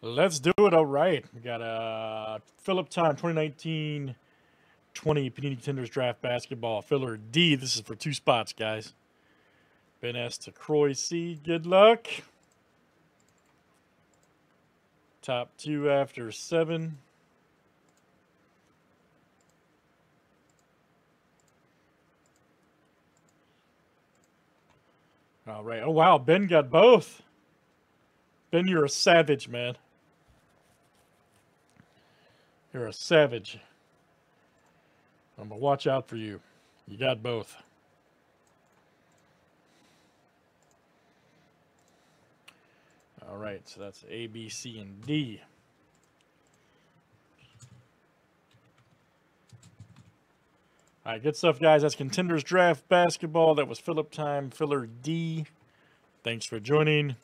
Let's do it. All right. We got a Phillip Time 2019-20 Panini Contenders Draft Basketball. Filler D. This is for two spots, guys. Ben S. to Croix C. Good luck. Top two after seven. All right. Oh, wow. Ben got both. Ben, you're a savage, man. You're a savage. I'm going to watch out for you. You got both. All right, so that's A, B, C, and D. All right, good stuff, guys. That's Contenders Draft Basketball. That was Phillip Time, filler D. Thanks for joining.